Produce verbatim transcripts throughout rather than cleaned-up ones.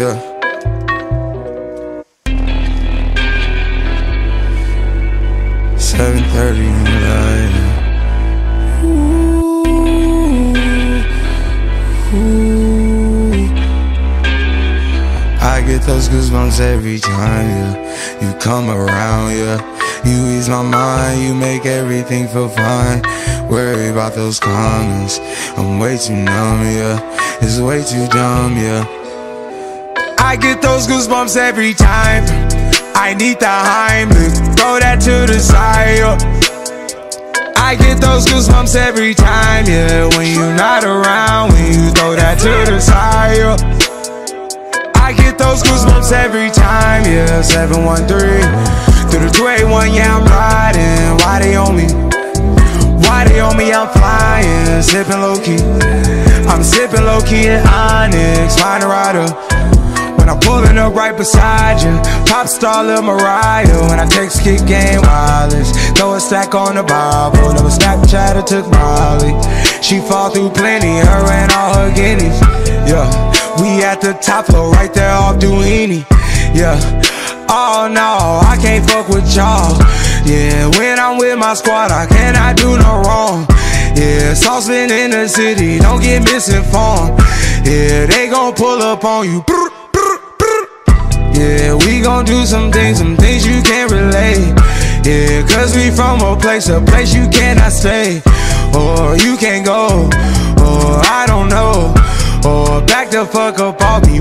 Yeah. seven thirty in the night. Ooh, ooh. I get those goosebumps every time, yeah. You come around, yeah. You ease my mind, you make everything feel fine. Worry about those comments, I'm way too numb, yeah. It's way too dumb, yeah. I get those goosebumps every time. I need the Heimlich, throw that to the side, yeah. I get those goosebumps every time, yeah. When you're not around, when you throw that to the side, yeah. I get those goosebumps every time, yeah. seven one three, through the two eight one, yeah, I'm riding. Why they on me? Why they on me? I'm flying, sipping low-key. I'm sipping low-key in Onyx, find a rider. I'm pulling up right beside you, pop star Lil Mariah. When I text, kick game wireless, throw a stack on the Bible. Never Snapchat or took Molly. She fall through plenty, her and all her guineas. Yeah, we at the top floor, right there off Doheny. Yeah, oh no, I can't fuck with y'all. Yeah, when I'm with my squad, I cannot do no wrong. Yeah, saucepan in the city, don't get misinformed. Yeah, they gon' pull up on you. Yeah, we gon' do some things, some things you can't relate. Yeah, cause we from a place, a place you cannot stay. Or you can't go, or I don't know. Or back the fuck up off me.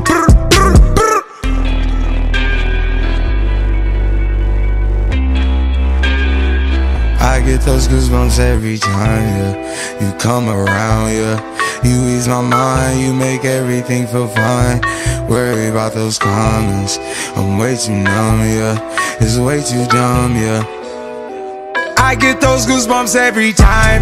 I get those goosebumps every time, yeah. You come around, yeah. You ease my mind, you make everything feel fine. Worry about those comments, I'm way too numb, yeah. It's way too dumb, yeah. I get those goosebumps every time.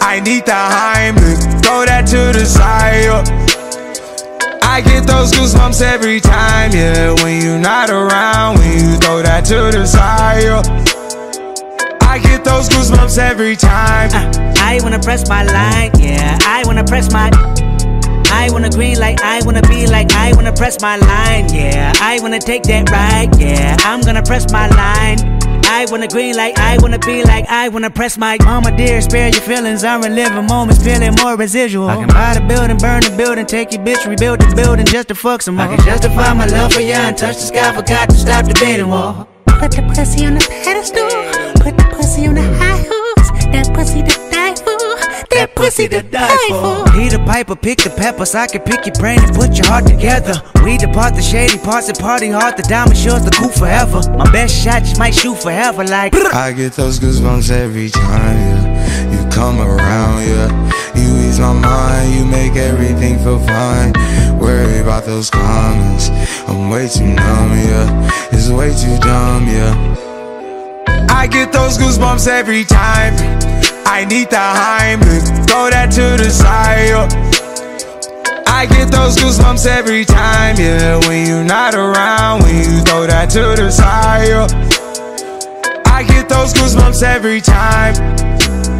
I need the Heimlich, throw that to the side, yeah. I get those goosebumps every time, yeah. When you're not around, when you throw that to the side, yeah. I get those goosebumps every time. uh, I wanna press my line, yeah. I wanna press my... I wanna green like I wanna be like I wanna press my line, yeah. I wanna take that ride, yeah. I'm gonna press my line. I wanna green like I wanna be like I wanna press my... Mama dear, spare your feelings, I'm reliving moments, feeling more residual. I can buy the building, burn the building, take your bitch, rebuild the building just to fuck some more. I can justify my love for you and touch the sky, forgot to stop the beating wall. Put the pussy on the pedestal, put the pussy on the high horse, that pussy the... That pussy to die for. He the piper, pick the peppers. I can pick your brain and put your heart together. We depart the shady parts and party hard. The diamond sure's the cool forever. My best shot just might shoot forever. Like, I get those goosebumps every time, yeah. You come around, yeah. You ease my mind, you make everything feel fine. Worry about those comments, I'm way too numb, yeah. It's way too dumb, yeah. I get those goosebumps every time. I need the Heimlich, throw that to the side, yeah. I get those goosebumps every time, yeah. When you're not around, when you throw that to the side, yeah. I get those goosebumps every time.